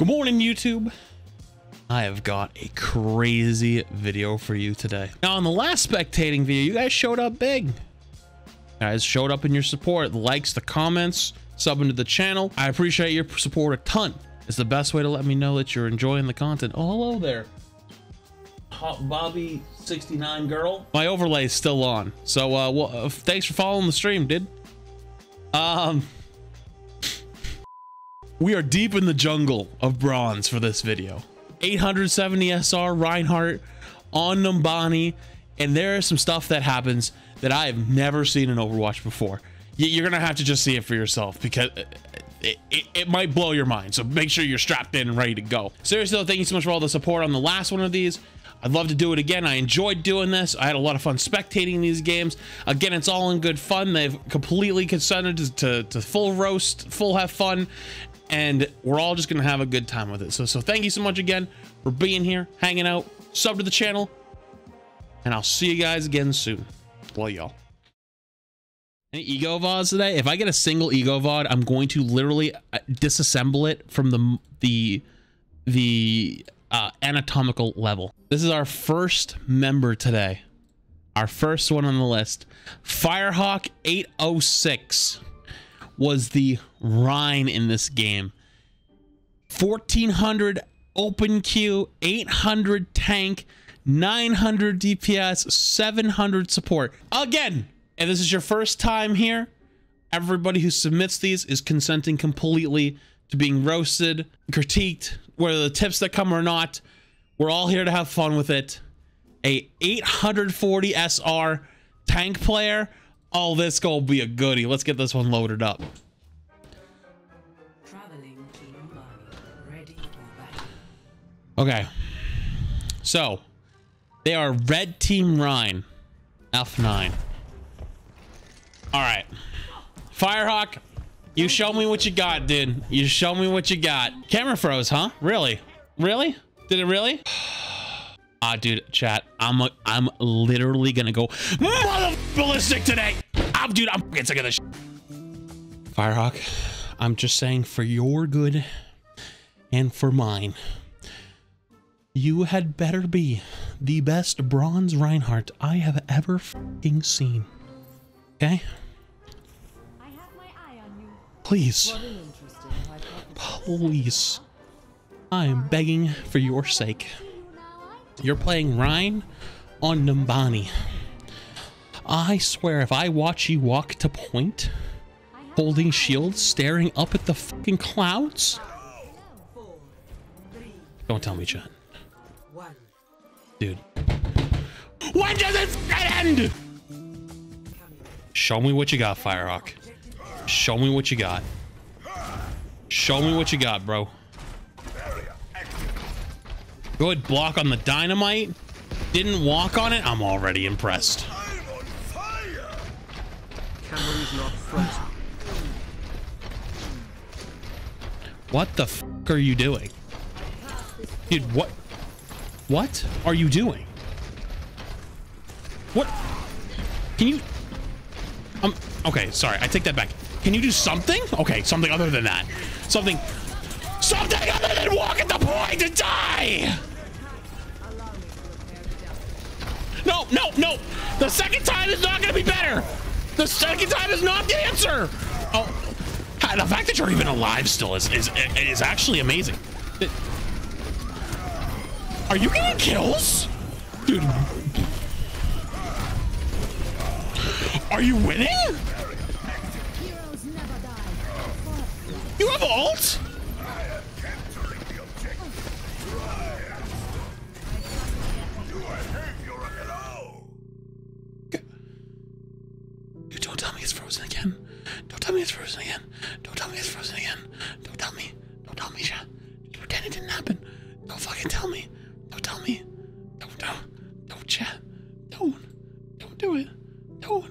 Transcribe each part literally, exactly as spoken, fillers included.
Good morning, YouTube. I have got a crazy video for you today. Now, on the last spectating video, you guys showed up big. You guys showed up in your support, the likes, the comments, subbing to the channel. I appreciate your support a ton. It's the best way to let me know that you're enjoying the content. Oh, hello there, Hot Bobby sixty-nine Girl. My overlay is still on, so uh, well, uh, thanks for following the stream, dude. Um. We are deep in the jungle of bronze for this video. eight seventy S R Reinhardt on Numbani, and there is some stuff that happens that I have never seen in Overwatch before. You're gonna have to just see it for yourself, because it, it, it might blow your mind. So make sure you're strapped in and ready to go. Seriously though, thank you so much for all the support on the last one of these. I'd love to do it again. I enjoyed doing this. I had a lot of fun spectating these games. Again, it's all in good fun. They've completely consented to, to, to full roast, full have fun, and we're all just gonna have a good time with it. So, so thank you so much again for being here, hanging out, sub to the channel, and I'll see you guys again soon. Love y'all. Any ego V O Ds today? If I get a single ego V O D, I'm going to literally disassemble it from the the the uh, anatomical level. This is our first member today, our first one on the list. Firehawk eight oh six was the Rhine in this game. fourteen hundred open queue, eight hundred tank, nine hundred D P S, seven hundred support. Again. And this is your first time here, everybody who submits these is consenting completely to being roasted, critiqued, whether the tips that come or not. We're all here to have fun with it. A eight forty S R tank player. Oh, this gonna be a goodie. Let's get this one loaded up. Traveling Numbani, ready for battle. Okay, so they are red team Rhine, F nine. All right, Firehawk, you show me what you got, dude. You show me what you got. Camera froze, huh? Really? Really? Did it really? Ah, dude, chat. I'm a, I'm literally gonna go mother ballistic today. I'm, dude, I'm getting sick of this shit. Firehawk, I'm just saying, for your good and for mine, you had better be the best bronze Reinhardt I have ever fucking seen. Okay. I have my eye on you. Please. Please. I am begging for your sake. You're playing Rhine on Numbani. I swear, if I watch you walk to point, holding shields, staring up at the fucking clouds. Don't tell me, John. Dude. When does it end? Show me what you got, Firehawk. Show me what you got. Show me what you got, bro. Good block on the dynamite. Didn't walk on it. I'm already impressed. What the f are you doing? Dude, what? What are you doing? What? Can you... Um, okay, sorry, I take that back. Can you do something? Okay, something other than that. Something, something other than walk at the point and die! No, no, no! The second time is not gonna be better! The second time is not the answer! Oh, the fact that you're even alive still is, is, is actually amazing. It, are you getting kills? Dude. Are you winning? You have ult? Dude, don't tell me it's frozen again. Don't tell me it's frozen again. Don't tell me it's frozen again. Don't tell me. Don't tell me. Just pretend it didn't happen. Don't fucking tell me. Don't tell me. Don't. Don't. Don't chat. Don't. Don't do it. Don't.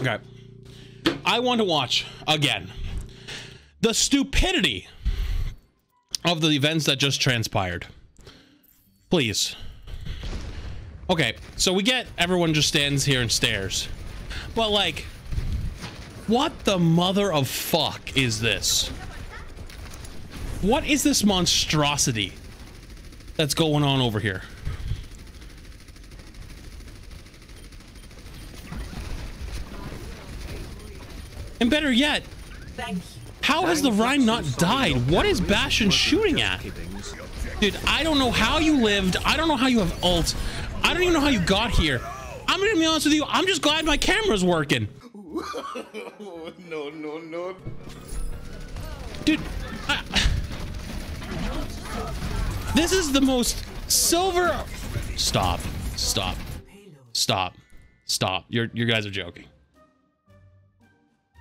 Okay, I want to watch again the stupidity of the events that just transpired, please. Okay, so we get everyone just stands here and stares, but like, What the mother of fuck is this? What is this monstrosity that's going on over here? And better yet, how has the Rhyme not died? What is Bastion shooting at? Dude, I don't know how you lived. I don't know how you have ult. I don't even know how you got here. I'm gonna be honest with you, I'm just glad my camera's working. No, no, no. Dude, I, this is the most silver. Stop, stop, stop, stop. You're, you guys are joking.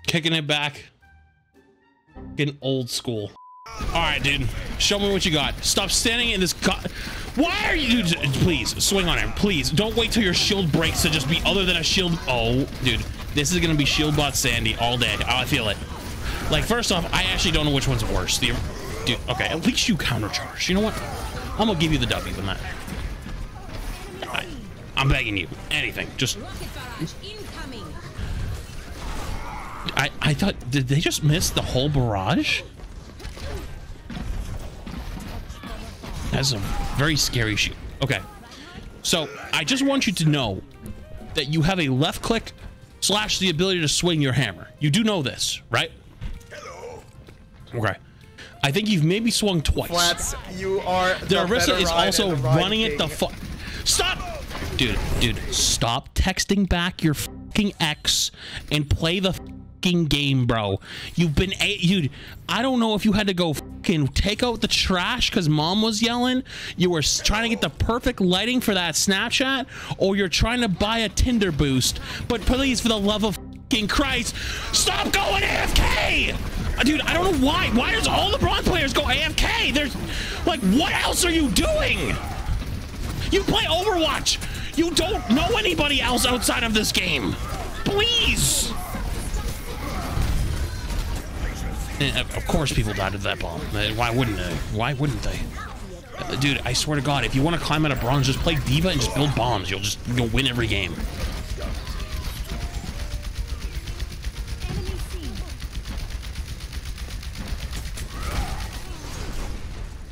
Kicking it back. Getting old school. All right, dude, show me what you got. Stop standing in this. God, why are you, dude? Please swing on him. Please don't wait till your shield breaks to just be other than a shield. Oh, dude, this is gonna be shield bot Sandy all day. Oh, I feel it. Like, first off, I actually don't know which one's worse. The, dude, okay, at least you countercharge. You know what? I'm gonna give you the W on that. I, I'm begging you. Anything. Just. I I thought, did they just miss the whole barrage? That's a very scary shoot. Okay, so I just want you to know that you have a left click slash the ability to swing your hammer. You do know this, right? Hello. Okay. I think you've maybe swung twice. Flats, you are the Orisa is also running it the fuck. Stop, dude, dude, stop texting back your fucking ex and play the fucking game, bro. You've been a dude. I don't know if you had to go fucking take out the trash because mom was yelling. You were trying to get the perfect lighting for that Snapchat, or you're trying to buy a Tinder boost. But please, for the love of fucking Christ, stop going A F K! Dude, I don't know why. Why does all the bronze players go A F K? There's like, what else are you doing? You play Overwatch. You don't know anybody else outside of this game. Please. And of course people died to that bomb. Why wouldn't they? Why wouldn't they? Dude, I swear to God, if you want to climb out of bronze, just play D.Va and just build bombs. You'll just you'll win every game.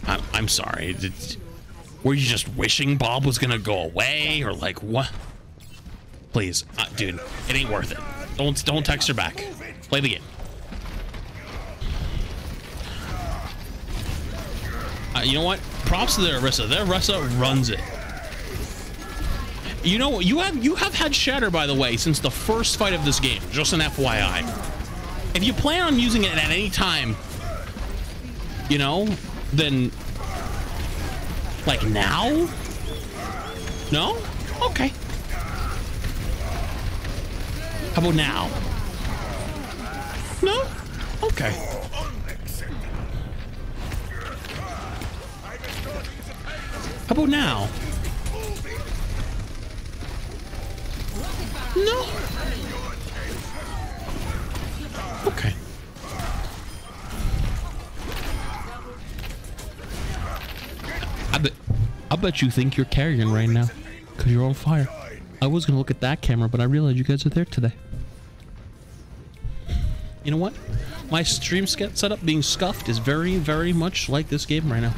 I'm, I'm sorry. Did, were you just wishing Bob was gonna go away, or like what? Please, uh, dude, it ain't worth it. Don't don't text her back. Play the game. Uh, you know what? Props to their Orisa. Their Orisa runs it. You know what? You have you have had shatter, by the way, since the first fight of this game. Just an F Y I. If you plan on using it at any time, you know, then. Like now? No? Okay. How about now? No? Okay. How about now? No? Okay. I bet, I bet you think you're carrying right now because you're on fire. I was going to look at that camera, but I realized you guys are there today. You know what? My stream setup being scuffed is very, very much like this game right now.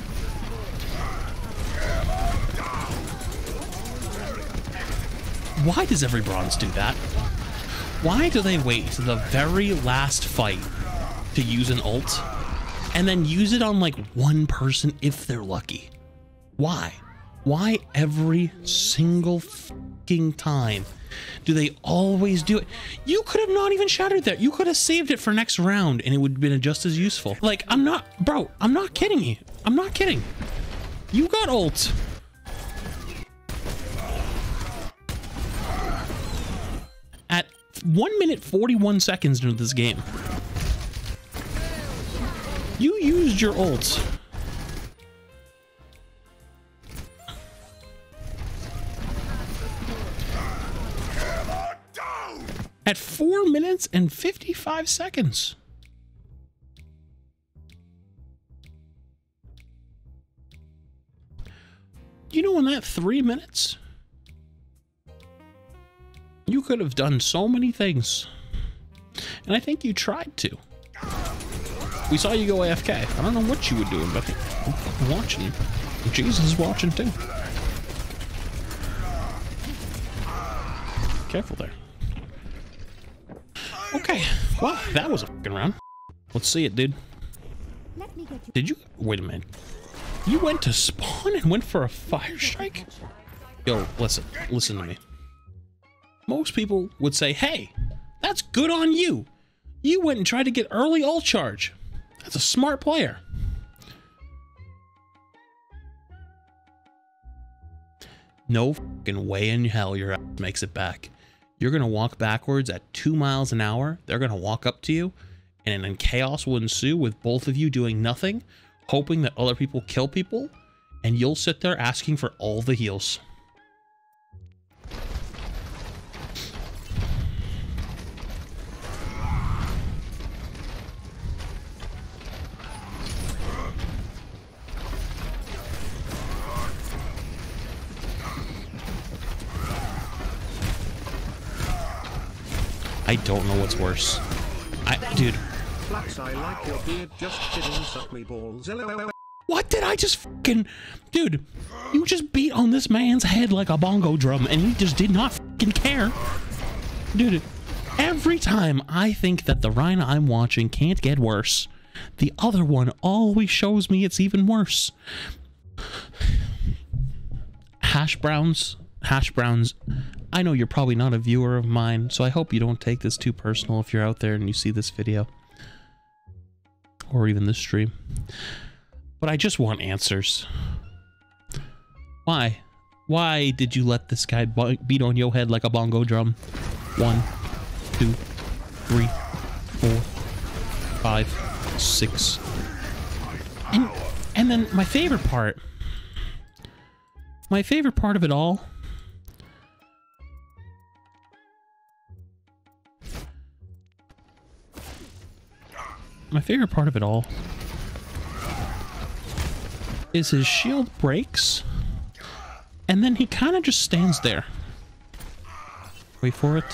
Why does every bronze do that? Why do they wait to the very last fight to use an ult and then use it on like one person if they're lucky? Why? Why every single fucking time do they always do it? You could have not even shattered there. You could have saved it for next round and it would have been just as useful. Like, I'm not, bro, I'm not kidding you. I'm not kidding. You got ult. At one minute forty-one seconds into this game, you used your ult. At four minutes and fifty-five seconds. You know, in that three minutes, you could have done so many things. And I think you tried to. We saw you go A F K. I don't know what you were doing, but I'm watching you. Jesus is watching too. Careful there. Okay. Well, that was a fucking round. Let's see it, dude. Did you? Wait a minute. You went to spawn and went for a fire strike? Yo, listen. Listen to me. Most people would say, hey, that's good on you. You went and tried to get early ult charge. That's a smart player. No fucking way in hell your ass makes it back. You're going to walk backwards at two miles an hour. They're going to walk up to you. And then chaos will ensue with both of you doing nothing, hoping that other people kill people. And you'll sit there asking for all the heals. I don't know what's worse. I, dude. Flats, I like your beard. Just kidding, suck me balls. What did I just fucking... Dude, you just beat on this man's head like a bongo drum, and he just did not fucking care. Dude, every time I think that the Rhino I'm watching can't get worse, the other one always shows me it's even worse. Hash browns. Hash browns. I know you're probably not a viewer of mine, so I hope you don't take this too personal if you're out there and you see this video. Or even this stream. But I just want answers. Why? Why did you let this guy beat on your head like a bongo drum? One, two, three, four, five, six. And, and then my favorite part. My favorite part of it all. My favorite part of it all is his shield breaks and then he kind of just stands there. Wait for it.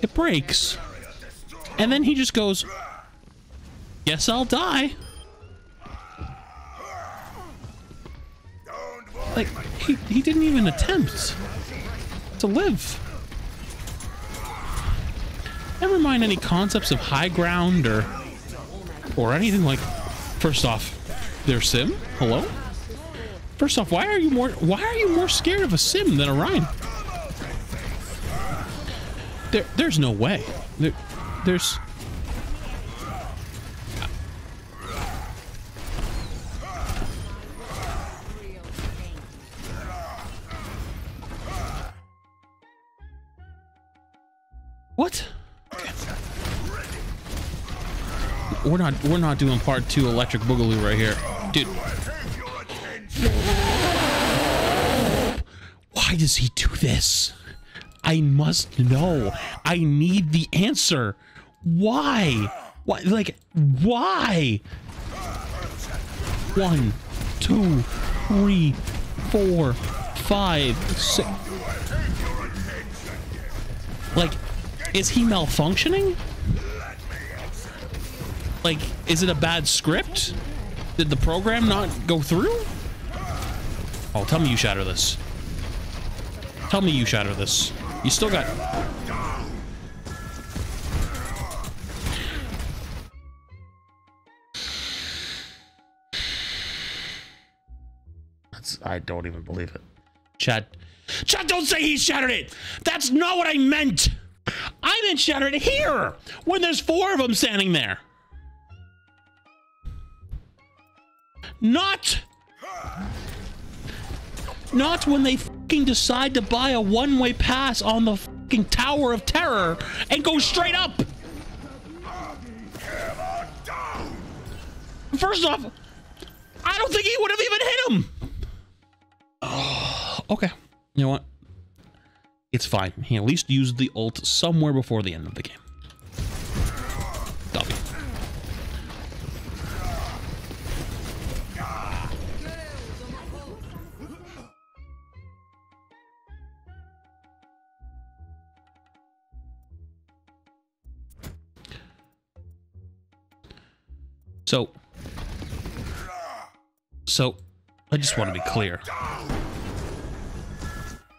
It breaks. And then he just goes, guess I'll die. Like, he, he didn't even attempt to live. Never mind any concepts of high ground or... or anything like, first off, their sim. Hello. First off, why are you more? Why are you more scared of a sim than a Rhino? There, there's no way. There, there's. What? We're not we're not doing part two electric boogaloo right here. Dude. Why does he do this? I must know. I need the answer. Why? Why like why? One, two, three, four, five, six. Like, is he malfunctioning? Like, is it a bad script? Did the program not go through? Oh, tell me you shatter this. Tell me you shatter this. You still got... That's... I don't even believe it. Chat. Chat, don't say he shattered it! That's not what I meant! I didn't shatter it here! When there's four of them standing there! Not, not when they fucking decide to buy a one-way pass on the fucking Tower of Terror and go straight up. First off, I don't think he would have even hit him. Oh, okay, you know what? It's fine. He at least used the ult somewhere before the end of the game. So, so I just want to be clear.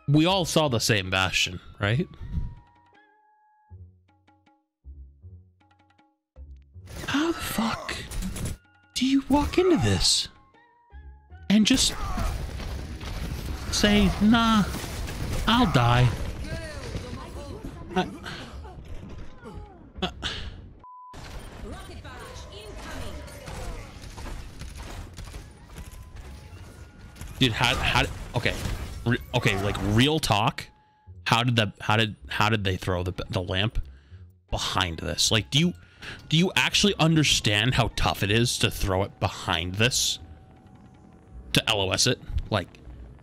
We all saw the same Bastion, right? How the fuck do you walk into this and just say, nah, I'll die? I, uh, dude, how how okay, re, okay, like real talk. How did the how did how did they throw the the lamp behind this? Like, do you do you actually understand how tough it is to throw it behind this? To L O S it, like,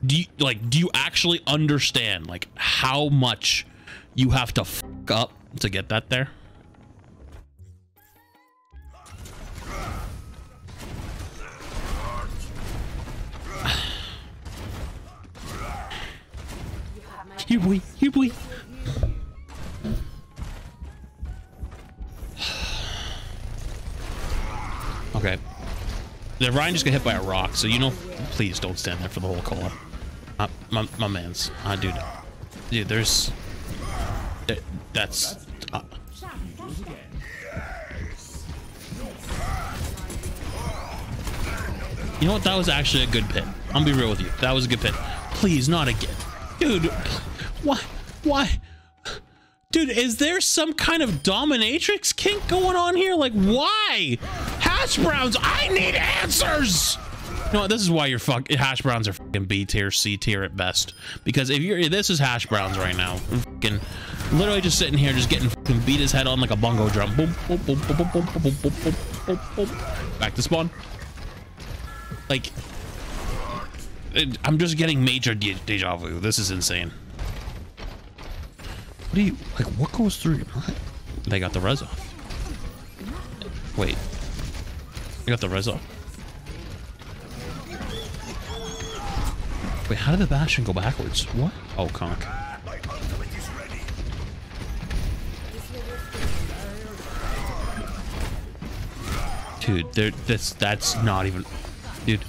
do you like do you actually understand like how much you have to f up to get that there? Here boy, here boy. Okay. The Ryan just got hit by a rock, so you know, please don't stand there for the whole call-up. My, my, my man's, uh, dude, dude, there's, there, that's, uh, you know what? That was actually a good pit. I'm gonna be real with you. That was a good pit. Please, not again, dude. Why, why, dude? Is there some kind of dominatrix kink going on here? Like, why? Hash browns, I need answers. You know what? This is why your fuck hash browns are fucking B tier, C tier at best. Because if you're, this is hash browns right now. Fucking, literally just sitting here, just getting fucking beat his head on like a bongo drum. Boom, boom, boom, boom, boom, boom, boom, boom, boom, boom, boom. Back to spawn. Like, it, I'm just getting major de deja vu. This is insane. What do you like? What goes through your mind? They got the res off. Wait. I got the res off. Wait, how did the Bastion go backwards? What? Oh, conk. Dude, there. That's that's not even. Dude.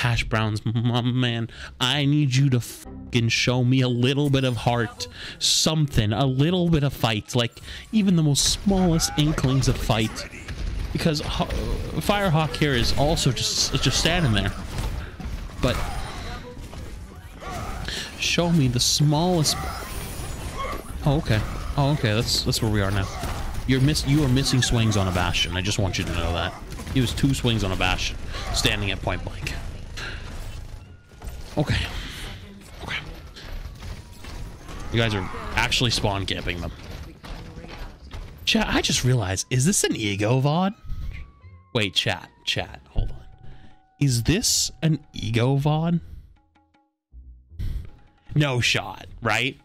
Hash browns, my man. I need you to fucking show me a little bit of heart, something, a little bit of fight, like even the most smallest inklings of fight, because Firehawk here is also just just standing there. But show me the smallest. Oh, okay. Oh, okay. That's that's where we are now. You're miss. You are missing swings on a Bastion. I just want you to know that. He was two swings on a Bastion, standing at point blank. Okay. Okay. You guys are actually spawn camping them. Chat, I just realized, is this an ego V O D? Wait, chat, chat, hold on. Is this an ego V O D? No shot, right?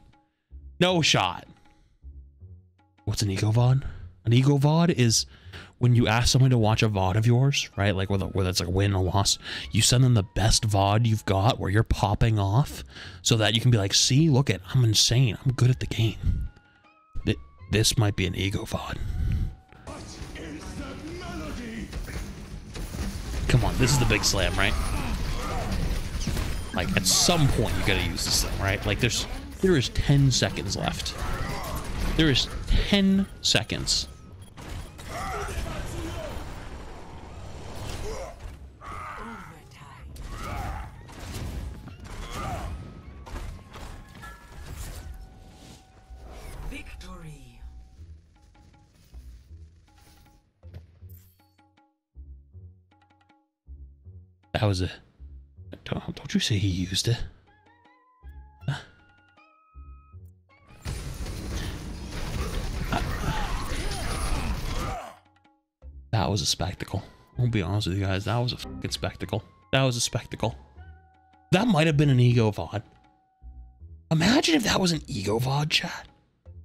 No shot. What's an ego V O D? An ego V O D is when you ask someone to watch a V O D of yours, right? Like whether, whether it's like a win or loss, you send them the best V O D you've got where you're popping off so that you can be like, see, look at, I'm insane. I'm good at the game. Th this might be an ego V O D. What is that melody? Come on, this is the big slam, right? Like at some point you gotta use this thing, right? Like there's, there is ten seconds left. There is ten seconds. That was a... Don't, don't you say he used it? Huh? Uh, that was a spectacle. I'll be honest with you guys. That was a fucking spectacle. That was a spectacle. That might have been an ego V O D. Imagine if that was an ego V O D, chat.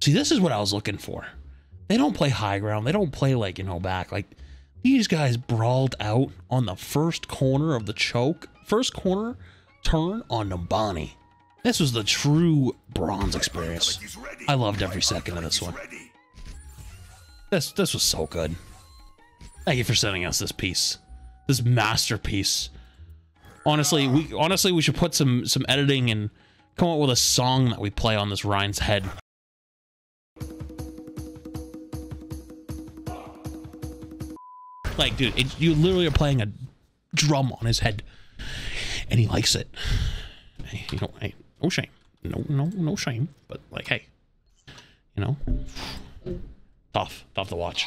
See, this is what I was looking for. They don't play high ground. They don't play, like, you know, back. Like... These guys brawled out on the first corner of the choke, first corner turn on Numbani. This was the true bronze experience. I loved every second of this one. This this was so good. Thank you for sending us this piece, this masterpiece. Honestly, we honestly we should put some some editing and come up with a song that we play on this Rein's head. Like, dude, it, you literally are playing a drum on his head, and he likes it. Hey, you know, hey, no shame, no, no, no shame. But like, hey, you know, tough, tough to watch.